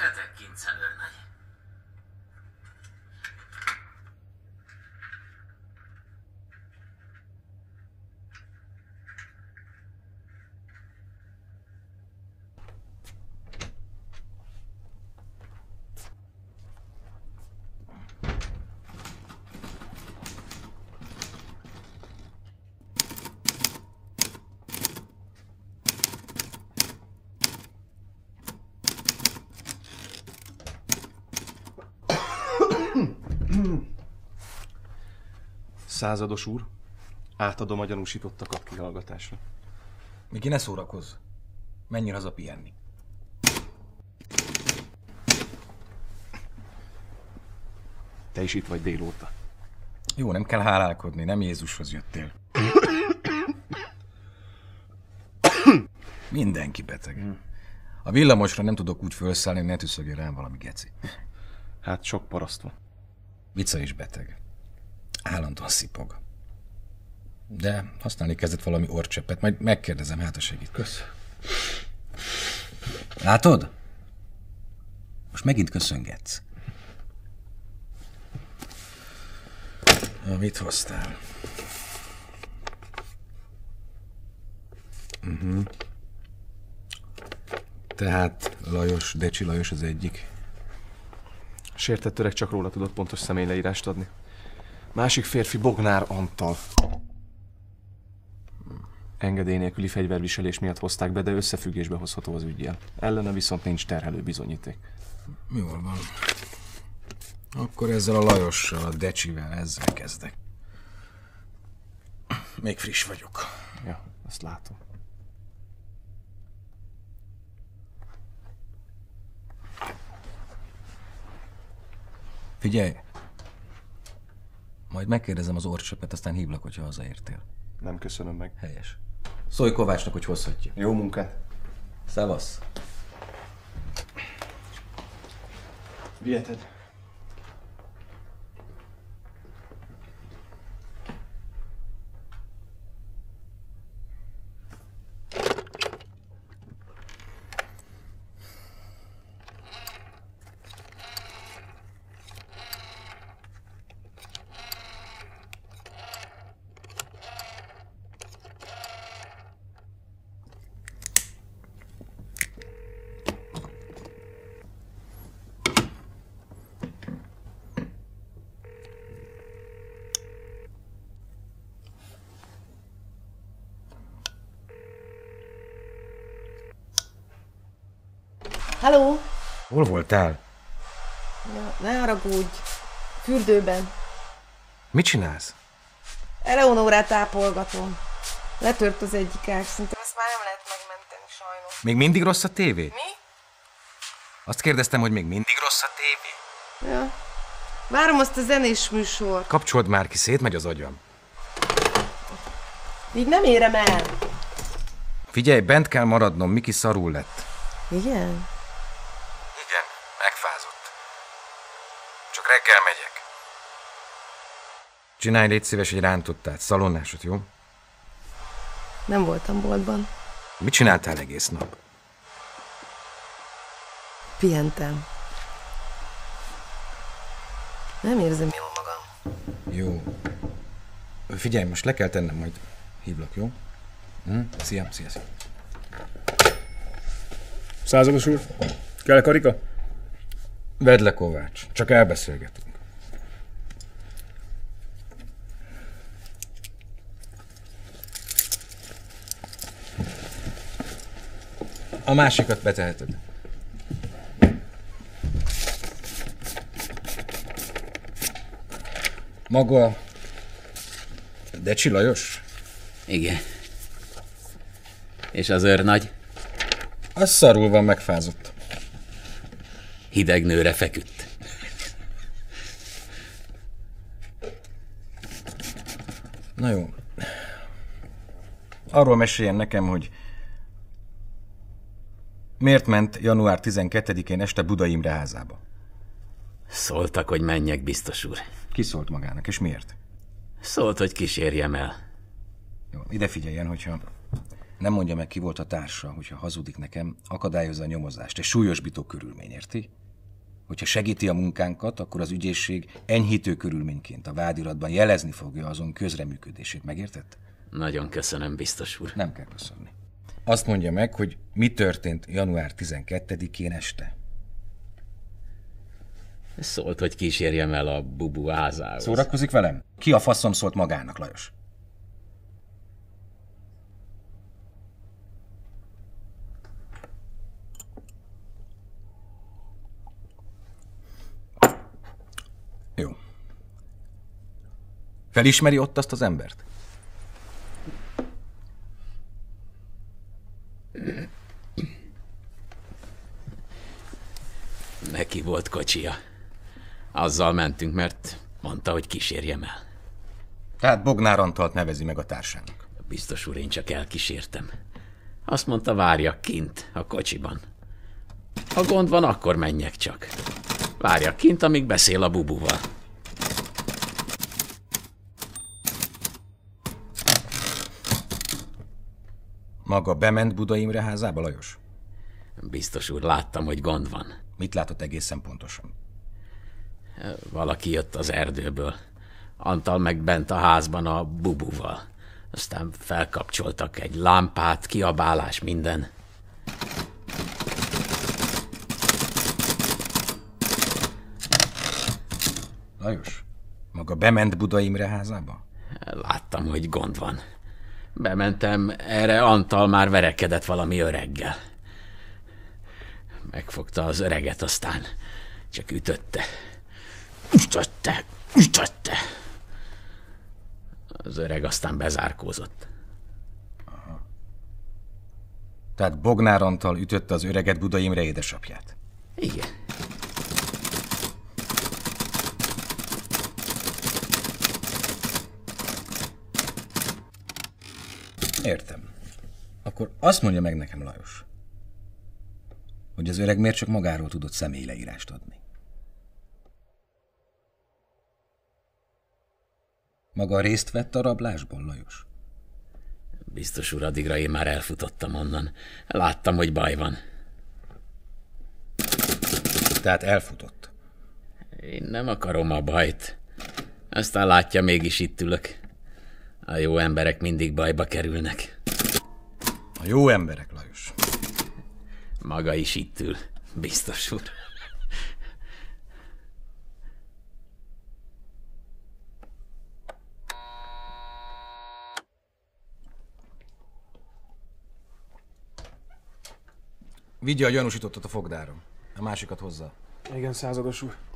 Ketek kincsen őrnagy. Százados úr, átadom a gyanúsítottakat kihallgatásra. Miki, ne szórakozz! Menjél haza pihenni! Te is itt vagy délóta. Jó, nem kell hálálkodni, nem Jézushoz jöttél. Mindenki beteg. A villamosra nem tudok úgy felszállni, ne tüsszögjön rám valami geci. Hát sok paraszt van. Vica is beteg. Állandóan szipog. De használni kezdett valami orrcseppet, majd megkérdezem, hát a segít. Kösz. Látod? Most megint köszöngetsz. Mit hoztál? Tehát Lajos, Decsi Lajos az egyik. Sértett öreg csak róla tudott pontos személyleírást adni. Másik férfi Bognár Antal. Engedély nélküli fegyverviselés miatt hozták be, de összefüggésbe hozható az üggyel. Ellene viszont nincs terhelő bizonyíték. Jól van. Akkor ezzel a Lajossal, a Decsivel, ezzel kezdek. Még friss vagyok. Ja, azt látom. Figyelj! Majd megkérdezem az orrcsöpet, aztán hívlak, hogyha hazaértél. Nem köszönöm meg. Helyes. Szólj Kovácsnak, hogy hozhatja. Jó munkát. Szevasz. Viheted. Halló! Hol voltál? Ja, ne haragudj! Fürdőben. Mit csinálsz? Eleonórát tápolgatom. Letört az egyik ág, szinte azt már nem lehet megmenteni sajnos. Még mindig rossz a tévé? Mi? Azt kérdeztem, hogy még mindig rossz a tévé? Ja. Várom azt a zenés műsort. Kapcsold már ki, szétmegy az agyam. Így nem érem el. Figyelj, bent kell maradnom, Miki szarul lett. Igen? Igen, megfázott. Csak reggel megyek. Csinálj légy szíves egy rántottát, szalonnásot, jó? Nem voltam boltban. Mit csináltál egész nap? Pihentem. Nem érzem jól magam. Jó. Figyelj, most le kell tennem, majd hívlak, jó? Szia, szia, szia. Százados úr, kell a karika? Vedd le, Kovács, csak elbeszélgetünk. A másikat beteheted. Maga Decsi Lajos? Igen. És az őrnagy? Az szarul van, megfázott. Hideg nőre feküdt. Na jó. Arról meséljen nekem, hogy miért ment január 12-én este Budai Imre házába? Szóltak, hogy menjek, biztos úr. Ki szólt magának, és miért? Szólt, hogy kísérjem el. Jó, ide figyeljen, hogyha Nem mondja meg, ki volt a társa, hogyha hazudik nekem, akadályozza a nyomozást. Egy súlyosbító körülmény, érti? Hogyha segíti a munkánkat, akkor az ügyészség enyhítő körülményként a vádiratban jelezni fogja azon közreműködését. Megértett? Nagyon köszönöm, biztos úr. Nem kell köszönni. Azt mondja meg, hogy mi történt január 12-én este. Szólt, hogy kísérjem el a bubu házához. Szórakozik velem? Ki a faszom szólt magának, Lajos? Jó. Felismeri ott azt az embert? Neki volt kocsia. Azzal mentünk, mert mondta, hogy kísérjem el. Tehát Bognár Antalt nevezi meg a társának. Biztos úr, én csak elkísértem. Azt mondta, várjak kint a kocsiban. Ha gond van, akkor menjek csak. Várjak kint, amíg beszél a bubuval. Maga bement Budai Imre házába, Lajos? Biztos úr, láttam, hogy gond van. Mit látott egészen pontosan? Valaki jött az erdőből. Antal meg bent a házban a bubuval. Aztán felkapcsoltak egy lámpát, kiabálás, minden. Lajos, maga bement Budai Imre házába? Láttam, hogy gond van. Bementem, erre Antal már verekedett valami öreggel. Megfogta az öreget, aztán csak ütötte. Ütötte! Ütötte! Az öreg aztán bezárkózott. Aha. Tehát Bognár Antal ütötte az öreget, Budai Imre édesapját? Igen. Értem. Akkor azt mondja meg nekem, Lajos, hogy az öreg miért csak magáról tudott személyleírást adni. Maga részt vett a rablásban, Lajos? Biztos úr, addigra én már elfutottam onnan. Láttam, hogy baj van. Tehát elfutott? Én nem akarom a bajt. Aztán látja, mégis itt ülök. A jó emberek mindig bajba kerülnek. A jó emberek, Lajos. Maga is itt ül, biztos úr. Vigye a gyanúsítottat a fogdáron. A másikat hozzá. Igen, százados úr.